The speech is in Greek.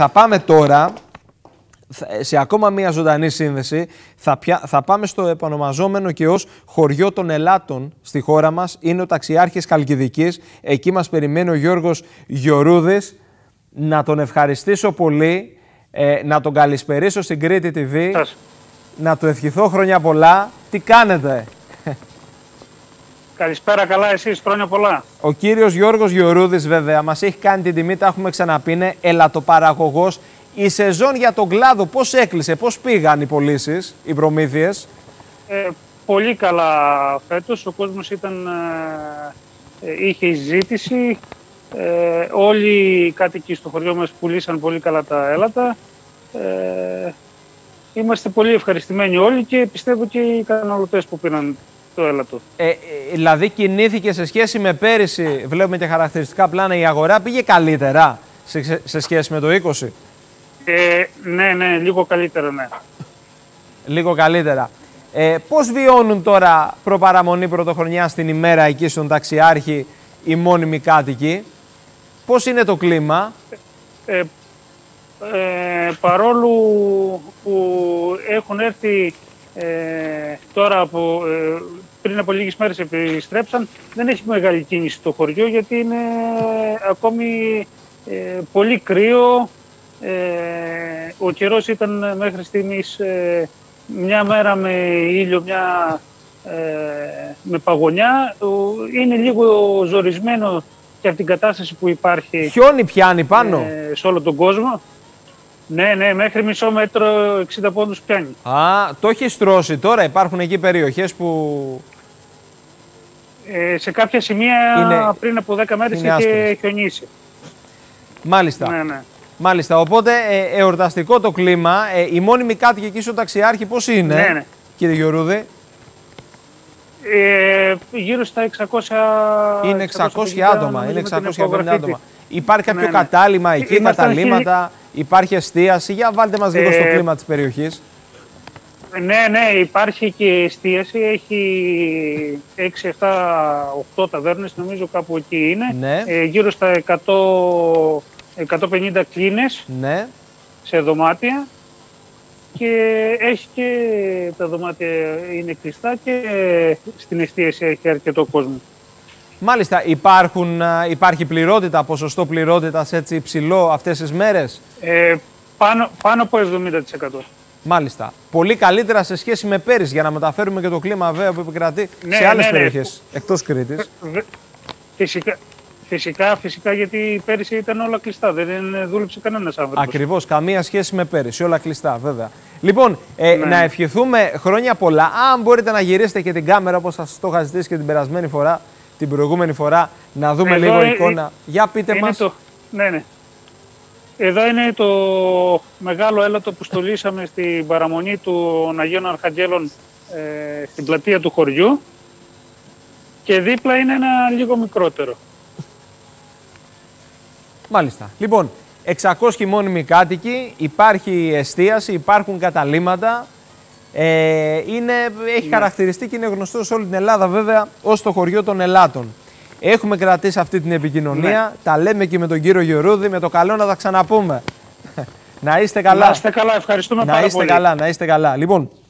Θα πάμε τώρα σε ακόμα μία ζωντανή σύνδεση. Θα πάμε στο επανομαζόμενο και ως χωριό των Ελάτων στη χώρα μας. Είναι ο Ταξιάρχης Χαλκιδικής. Εκεί μας περιμένει ο Γιώργος Γιωρούδης. Να τον ευχαριστήσω πολύ, να τον καλησπερίσω στην Κρήτη TV. Σας. Να του ευχηθώ χρόνια πολλά. Τι κάνετε? Καλησπέρα, καλά εσείς, χρόνια πολλά. Ο κύριος Γιώργος Γιωρούδης βέβαια μας έχει κάνει την τιμή, τα έχουμε ξαναπεί, είναι ελατοπαραγωγός. Η σεζόν για τον κλάδο πώς έκλεισε, πώς πήγαν οι πωλήσεις, οι προμήθειες? Πολύ καλά φέτος, ο κόσμος ήταν, είχε ζήτηση. Όλοι οι κάτοικοι στο χωριό μας πουλήσαν πολύ καλά τα έλατα. Είμαστε πολύ ευχαριστημένοι όλοι και πιστεύω και οι καταναλωτές που πήραν το έλατο. Δηλαδή κινήθηκε σε σχέση με πέρυσι, βλέπουμε και χαρακτηριστικά πλάνα, η αγορά πήγε καλύτερα σε σχέση με το 20? Ναι, λίγο καλύτερα, ναι. Λίγο καλύτερα. Πώς βιώνουν τώρα προπαραμονή πρωτοχρονιά στην ημέρα εκεί στον Ταξιάρχη οι μόνιμοι κάτοικοι? Πώς είναι το κλίμα? Παρόλο που έχουν έρθει τώρα, πριν από λίγες μέρες επιστρέψαν, δεν έχει μεγάλη κίνηση στο χωριό γιατί είναι ακόμη πολύ κρύο. Ο καιρός ήταν μέχρι στιγμής μια μέρα με ήλιο, μια με παγωνιά. Είναι λίγο ζορισμένο και από την κατάσταση που υπάρχει. Χιόνι πιάνει πάνω σε όλο τον κόσμο. Ναι, μέχρι μισό μέτρο 60 πόντους πιάνει. Α, το έχει στρώσει τώρα, υπάρχουν εκεί περιοχές που... σε κάποια σημεία είναι... πριν από 10 μέρες είχε χιονίσει. Μάλιστα. Ναι. Μάλιστα, οπότε εορταστικό το κλίμα. Οι μόνιμοι κάτοικοι εκεί στον Ταξιάρχη πώς είναι, κύριε Γιωρούδη? Γύρω στα 600... Είναι 600 άτομα, είναι 600 άτομα. Υπάρχει κάποιο κατάλημα εκεί, καταλήμματα, υπάρχει εστίαση? Για βάλτε μας λίγο στο κλίμα της περιοχής. Ναι, υπάρχει και εστίαση, έχει 6, 7, 8 ταβέρνες, νομίζω κάπου εκεί είναι. Ναι. Γύρω στα 150 κλίνες, ναι, σε δωμάτια, και έχει και τα δωμάτια είναι κλειστά και στην εστίαση έχει αρκετό κόσμο. Μάλιστα, υπάρχει πληρότητα, ποσοστό πληρότητας έτσι υψηλό αυτές τις μέρες? Πάνω από 70%. Μάλιστα. Πολύ καλύτερα σε σχέση με πέρυσι, για να μεταφέρουμε και το κλίμα βέβαια που επικρατεί σε άλλες περιοχές εκτός Κρήτης. Φυσικά, γιατί πέρυσι ήταν όλα κλειστά, δεν δούλεψε κανένας άνθρωπος. Ακριβώς, καμία σχέση με πέρυσι, όλα κλειστά βέβαια. Λοιπόν, να ευχηθούμε χρόνια πολλά. Αν μπορείτε να γυρίσετε και την κάμερα όπως σας το είχα ζητήσει και την περασμένη φορά, την προηγούμενη φορά, να δούμε λίγο εικόνα. Για πείτε μας. Εδώ είναι το μεγάλο έλατο που στολίσαμε στην παραμονή των Αγίων Αρχαγγέλων στην πλατεία του χωριού, και δίπλα είναι ένα λίγο μικρότερο. Μάλιστα. Λοιπόν, 600 μόνιμοι κάτοικοι, υπάρχει εστίαση, υπάρχουν καταλήμματα, έχει χαρακτηριστεί και είναι γνωστό σε όλη την Ελλάδα βέβαια ως το χωριό των Ελάτων. Έχουμε κρατήσει αυτή την επικοινωνία, τα λέμε και με τον κύριο Γιωρούδη, με το καλό να τα ξαναπούμε. Να είστε καλά. Να είστε καλά, ευχαριστούμε πάρα πολύ. Να είστε καλά. Λοιπόν.